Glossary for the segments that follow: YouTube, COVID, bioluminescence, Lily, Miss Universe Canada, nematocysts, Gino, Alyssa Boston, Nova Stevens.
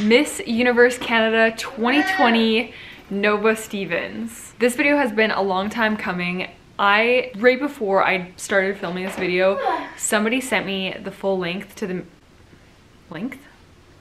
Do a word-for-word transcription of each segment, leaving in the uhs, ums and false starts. Miss Universe Canada twenty twenty, Nova Stevens. This video has been a long time coming. I, right before I started filming this video, somebody sent me the full length to the, length?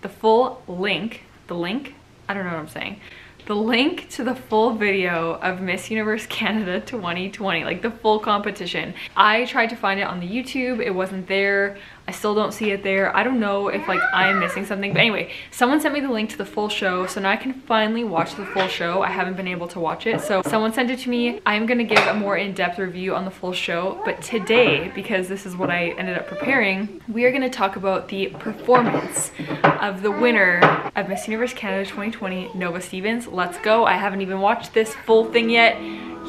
The full link, the link? I don't know what I'm saying. The link to the full video of Miss Universe Canada twenty twenty, like the full competition. I tried to find it on the YouTube, it wasn't there. I still don't see it there. I don't know if like I'm missing something, but anyway, someone sent me the link to the full show, so now I can finally watch the full show. I haven't been able to watch it, so someone sent it to me. I'm gonna give a more in-depth review on the full show, but today, because this is what I ended up preparing, we are gonna talk about the performance of the winner of Miss Universe Canada twenty twenty, Nova Stevens. Let's go. I haven't even watched this full thing yet.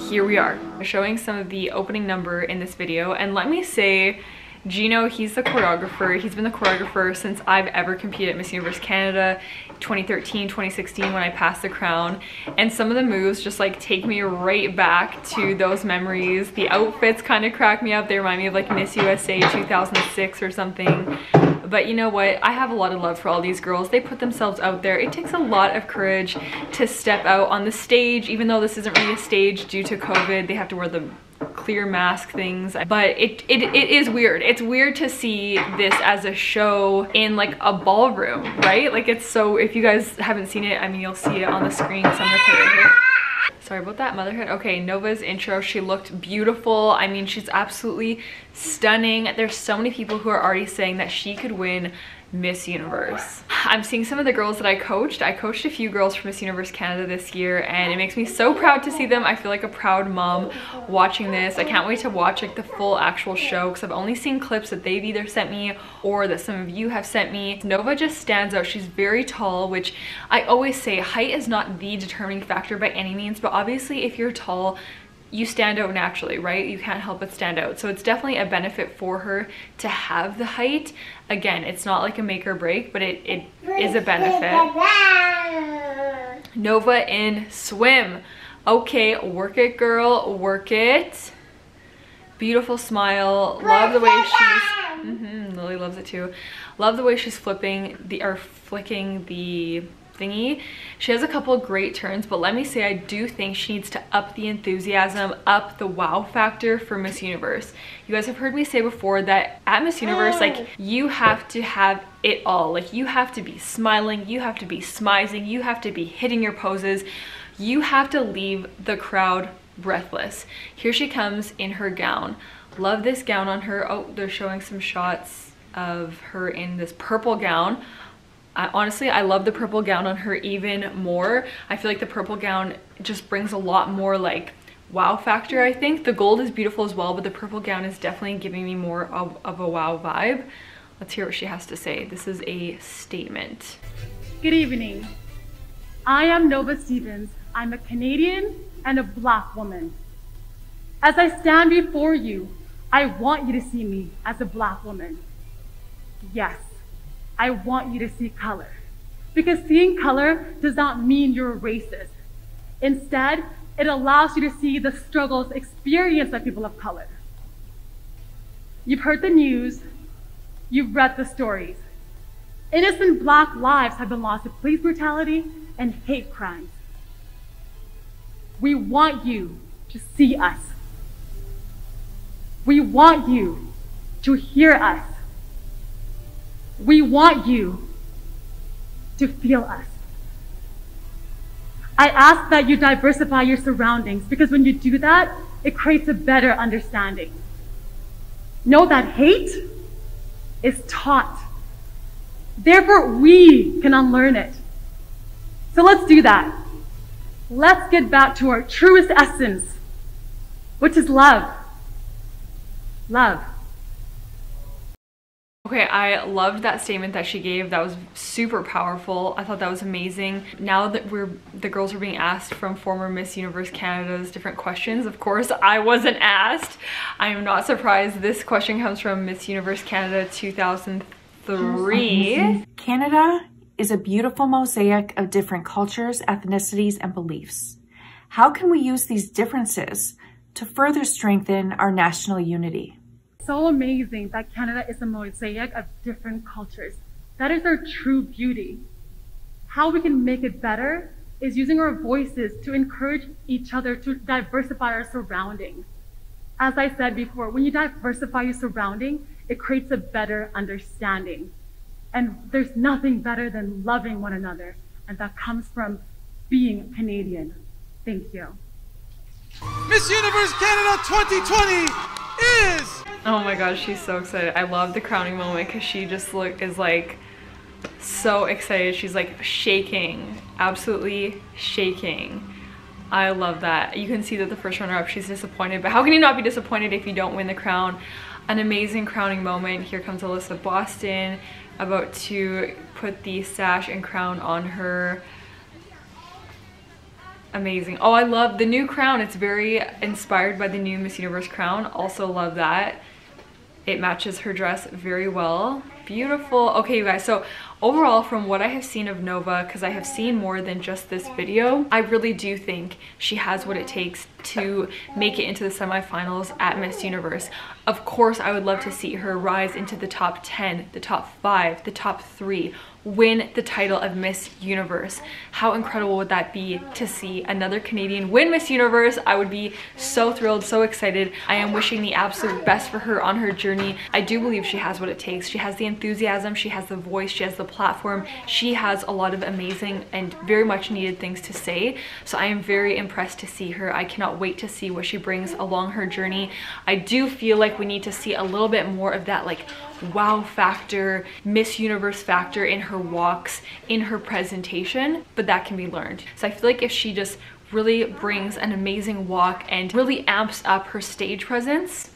Here we are. We're showing some of the opening number in this video, and let me say, Gino, he's the choreographer. He's been the choreographer since I've ever competed at Miss Universe Canada, twenty thirteen, twenty sixteen, when I passed the crown. And some of the moves just like take me right back to those memories. The outfits kind of crack me up. They remind me of like Miss U S A two thousand six or something. But you know what? I have a lot of love for all these girls. They put themselves out there. It takes a lot of courage to step out on the stage, even though this isn't really a stage due to COVID. They have to wear the clear mask things, but it, it it is weird. It's weird to see this as a show in like a ballroom, right? Like it's so, if you guys haven't seen it, I mean, you'll see it on the screen. So I'm gonna put it right here. Sorry about that, motherhood. Okay, Nova's intro, she looked beautiful. I mean, she's absolutely stunning. There's so many people who are already saying that she could win Miss Universe. I'm seeing some of the girls that I coached. I coached a few girls from Miss Universe Canada this year, and it makes me so proud to see them. I feel like a proud mom watching this. I can't wait to watch like the full actual show, because I've only seen clips that they've either sent me or that some of you have sent me. Nova just stands out. She's very tall, which I always say height is not the determining factor by any means, but obviously if you're tall, you stand out naturally, right? You can't help but stand out. So it's definitely a benefit for her to have the height. Again, it's not like a make or break, but it, it is a benefit. Nova in swim. Okay, work it, girl, work it. Beautiful smile. Love the way she's... Mm-hmm, Lily loves it too. Love the way she's flipping the, or flicking the thingy. She has a couple of great turns, but let me say, I do think she needs to up the enthusiasm, up the wow factor for Miss Universe. You guys have heard me say before that at Miss Universe, like, you have to have it all. Like, you have to be smiling, you have to be smizing, you have to be hitting your poses, you have to leave the crowd breathless. Here she comes in her gown. Love this gown on her. Oh, they're showing some shots of her in this purple gown. I, honestly, I love the purple gown on her even more. I feel like the purple gown just brings a lot more like wow factor, I think. The gold is beautiful as well, but the purple gown is definitely giving me more of, of a wow vibe. Let's hear what she has to say. This is a statement. Good evening. I am Nova Stevens. I'm a Canadian and a Black woman. As I stand before you, I want you to see me as a Black woman. Yes. I want you to see color, because seeing color does not mean you're racist. Instead, it allows you to see the struggles experienced by people of color. You've heard the news, you've read the stories. Innocent Black lives have been lost to police brutality and hate crimes. We want you to see us. We want you to hear us. We want you to feel us. I ask that you diversify your surroundings, because when you do that, it creates a better understanding. Know that hate is taught. Therefore, we can unlearn it. So let's do that. Let's get back to our truest essence, which is love. Love. Okay, I loved that statement that she gave. That was super powerful. I thought that was amazing. Now that we're the girls are being asked from former Miss Universe Canada's different questions, of course I wasn't asked. I am not surprised. This question comes from Miss Universe Canada two thousand three. Canada is a beautiful mosaic of different cultures, ethnicities, and beliefs. How can we use these differences to further strengthen our national unity? So amazing that Canada is a mosaic of different cultures. That is our true beauty. how we can make it better is using our voices to encourage each other to diversify our surroundings. As I said before, when you diversify your surrounding, it creates a better understanding. And there's nothing better than loving one another. And that comes from being Canadian. Thank you. Miss Universe Canada twenty twenty is... Oh my gosh, she's so excited. I love the crowning moment because she just look, is like so excited. She's like shaking, absolutely shaking. I love that. You can see that the first runner-up, she's disappointed, but how can you not be disappointed if you don't win the crown? An amazing crowning moment. Here comes Alyssa Boston, about to put the sash and crown on her. Amazing. Oh, I love the new crown. It's very inspired by the new Miss Universe crown. Also love that. It matches her dress very well. Beautiful. Okay, you guys, so overall, from what I have seen of Nova, because I have seen more than just this video, I really do think she has what it takes to make it into the semifinals at Miss Universe. Of course, I would love to see her rise into the top ten, the top five, the top three, win the title of Miss Universe. How incredible would that be to see another Canadian win Miss Universe? I would be so thrilled, so excited. I am wishing the absolute best for her on her journey. I do believe she has what it takes. She has the enthusiasm, she has the voice, she has the platform. She has a lot of amazing and very much needed things to say. So I am very impressed to see her. I cannot wait to see what she brings along her journey. I do feel like we need to see a little bit more of that like wow factor, Miss Universe factor in her walks, in her presentation, but that can be learned. So I feel like if she just really brings an amazing walk and really amps up her stage presence,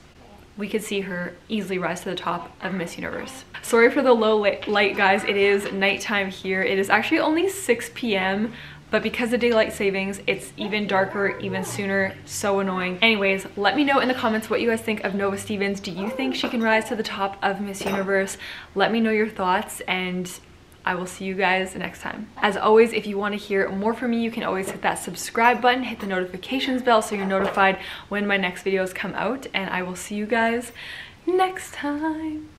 we could see her easily rise to the top of Miss Universe. Sorry for the low light, guys. It is nighttime here. It is actually only six p m, but because of daylight savings, it's even darker, even sooner. So annoying. Anyways, let me know in the comments what you guys think of Nova Stevens. Do you think she can rise to the top of Miss Universe? Let me know your thoughts, and I will see you guys next time. As always, if you want to hear more from me, you can always hit that subscribe button, hit the notifications bell so you're notified when my next videos come out, and I will see you guys next time.